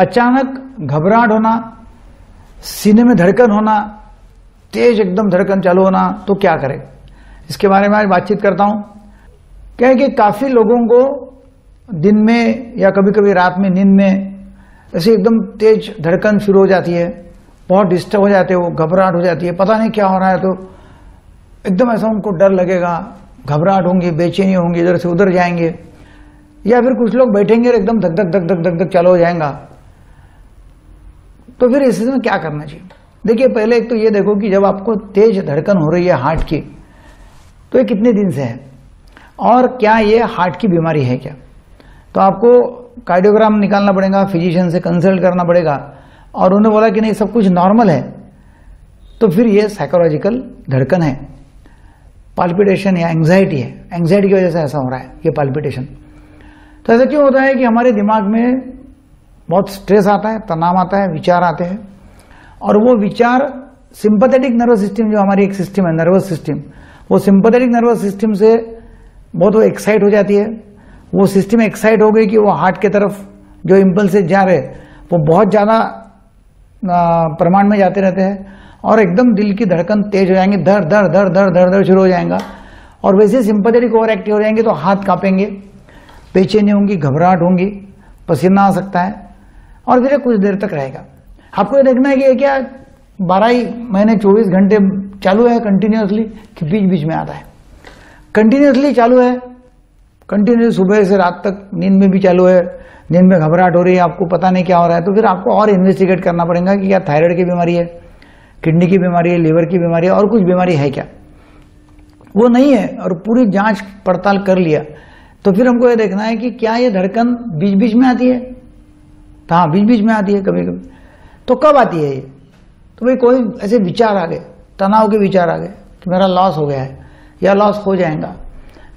अचानक घबराहट होना, सीने में धड़कन होना, तेज एकदम धड़कन चालू होना, तो क्या करें? इसके बारे में आज बातचीत करता हूं। कहें कि काफी लोगों को दिन में या कभी कभी रात में नींद में ऐसे एकदम तेज धड़कन शुरू हो जाती है, बहुत डिस्टर्ब हो जाते हो, घबराहट हो जाती है, पता नहीं क्या हो रहा है, तो एकदम ऐसा उनको डर लगेगा, घबराहट होंगी, बेचैनी होंगी, इधर से उधर जाएंगे। या फिर कुछ लोग बैठेंगे और एकदम धक धक धक धक धक धक चालू हो जाएगा। तो फिर इस में क्या करना चाहिए? देखिए, पहले एक तो ये देखो कि जब आपको तेज धड़कन हो रही है हार्ट की, तो ये कितने दिन से है और क्या ये हार्ट की बीमारी है क्या। तो आपको कार्डियोग्राम निकालना पड़ेगा, फिजिशियन से कंसल्ट करना पड़ेगा, और उन्होंने बोला कि नहीं सब कुछ नॉर्मल है, तो फिर ये साइकोलॉजिकल धड़कन है, पाल्पिटेशन या एंग्जाइटी है, एंग्जाइटी की वजह से ऐसा हो रहा है ये पाल्पिटेशन। तो ऐसा क्यों होता है कि हमारे दिमाग में बहुत स्ट्रेस आता है, तनाव आता है, विचार आते हैं, और वो विचार सिंपैथेटिक नर्वस सिस्टम, जो हमारी एक सिस्टम है नर्वस सिस्टम, वो सिंपैथेटिक नर्वस सिस्टम से बहुत वो एक्साइट हो जाती है। वो सिस्टम एक्साइट हो गई कि वो हार्ट के तरफ जो इम्पल्सेस जा रहे वो बहुत ज़्यादा प्रमाण में जाते रहते हैं, और एकदम दिल की धड़कन तेज हो जाएंगी, धड़ धड़ धड़ धड़ धड़ धड़ शुरू हो जाएगा, और वैसे सिंपैथेटिक ओवर एक्टिव हो जाएंगे तो हाथ कांपेंगे, बेचैनी होंगी, घबराहट होंगी, पसीना आ सकता है, और फिर कुछ देर तक रहेगा। आपको ये देखना है कि ये क्या 12 महीने 24 घंटे चालू है कंटिन्यूअसली कि बीच बीच में आता है? कंटिन्यूअसली चालू है, कंटिन्यूस सुबह से रात तक, नींद में भी चालू है, नींद में घबराहट हो रही है, आपको पता नहीं क्या हो रहा है, तो फिर आपको और इन्वेस्टिगेट करना पड़ेगा कि क्या थायराइड की बीमारी है, किडनी की बीमारी है, लीवर की बीमारी है, और कुछ बीमारी है क्या। वो नहीं है और पूरी जाँच पड़ताल कर लिया तो फिर हमको ये देखना है कि क्या ये धड़कन बीच बीच में आती है। हाँ, बीच बीच में आती है कभी कभी, तो कब आती है ये? तो भाई कोई ऐसे विचार आ गए, तनाव के विचार आ गए कि मेरा लॉस हो गया है, या लॉस हो जाएगा,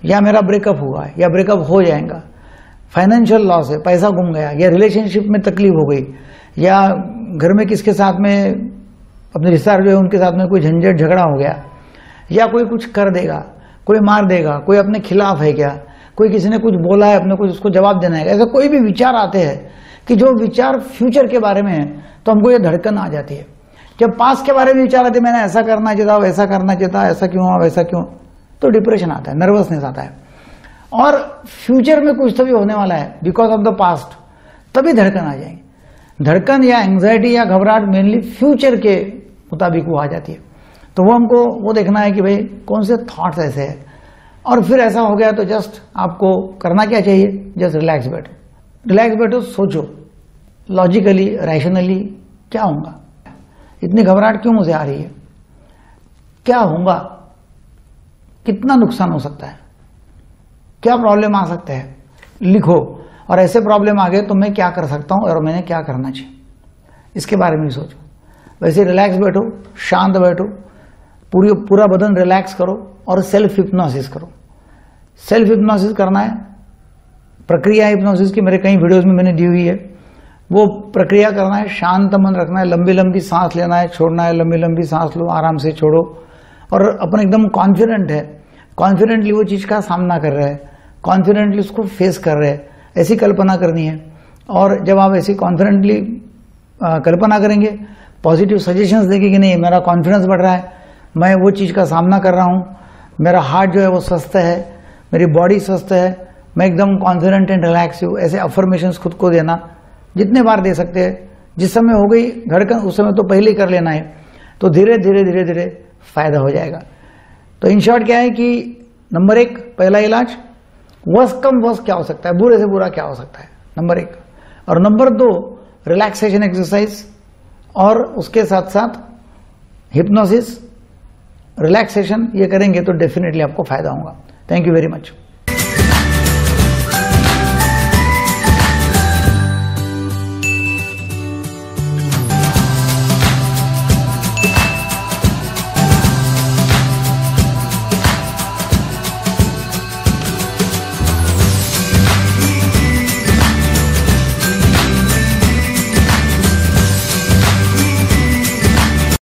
या मेरा ब्रेकअप हुआ है, या ब्रेकअप हो जाएगा, फाइनेंशियल लॉस है, पैसा गुम गया, या रिलेशनशिप में तकलीफ हो गई, या घर में किसके साथ में अपने रिश्तेदार जो है उनके साथ में कोई झंझट झगड़ा हो गया, या कोई कुछ कर देगा, कोई मार देगा, कोई अपने खिलाफ है क्या, कोई किसी ने कुछ बोला है अपने को उसको जवाब देना है, ऐसा कोई भी विचार आते हैं कि जो विचार फ्यूचर के बारे में है, तो हमको ये धड़कन आ जाती है। जब पास के बारे में विचार आते हैं, मैंने ऐसा करना चाहता, वैसा करना चाहता, ऐसा क्यों हुआ, वैसा क्यों, तो डिप्रेशन आता है, नर्वसनेस आता है, और फ्यूचर में कुछ तभी होने वाला है बिकॉज ऑफ द पास्ट, तभी धड़कन आ जाएगी। धड़कन या एंग्जाइटी या घबराहट मेनली फ्यूचर के मुताबिक वो आ जाती है। तो वो हमको वो देखना है कि भाई कौन से थॉट्स ऐसे है, और फिर ऐसा हो गया तो जस्ट आपको करना क्या चाहिए, जस्ट रिलैक्स बैठो, रिलैक्स बैठो, सोचो लॉजिकली, रैशनली क्या होगा, इतनी घबराहट क्यों मुझे आ रही है, क्या होगा, कितना नुकसान हो सकता है, क्या प्रॉब्लम आ सकते हैं, लिखो, और ऐसे प्रॉब्लम आ गए तो मैं क्या कर सकता हूं और मैंने क्या करना चाहिए, इसके बारे में सोचो। वैसे रिलैक्स बैठो, शांत बैठो, पूरा बदन रिलैक्स करो और सेल्फ हिप्नोसिस करो। सेल्फ हिप्नोसिस करना है, प्रक्रिया हिप्नोसिस की मेरे कई वीडियोस में मैंने दी हुई है, वो प्रक्रिया करना है, शांत मन रखना है, लंबी लंबी सांस लेना है, छोड़ना है, लंबी लंबी सांस लो, आराम से छोड़ो, और अपन एकदम कॉन्फिडेंट है, कॉन्फिडेंटली वो चीज़ का सामना कर रहे हैं, कॉन्फिडेंटली उसको फेस कर रहे हैं, ऐसी कल्पना करनी है। और जब आप ऐसी कॉन्फिडेंटली कल्पना करेंगे, पॉजिटिव सजेशंस देंगे कि नहीं मेरा कॉन्फिडेंस बढ़ रहा है, मैं वो चीज़ का सामना कर रहा हूँ, मेरा हार्ट जो है वो स्वस्थ है, मेरी बॉडी स्वस्थ है, मैं एकदम कॉन्फिडेंट एंड रिलैक्स हूँ, ऐसे अफर्मेशंस खुद को देना जितने बार दे सकते हैं। जिस समय हो गई धड़कन उस समय तो पहले ही कर लेना है, तो धीरे धीरे धीरे धीरे फायदा हो जाएगा। तो इन शॉर्ट क्या है कि नंबर 1 पहला इलाज, वर्स्ट कम वर्स्ट क्या हो सकता है, बुरे से बुरा क्या हो सकता है, नंबर 1, और नंबर 2 रिलैक्सेशन एक्सरसाइज, और उसके साथ साथ हिप्नोसिस, रिलैक्सेशन, ये करेंगे तो डेफिनेटली आपको फायदा होगा। Thank you very much.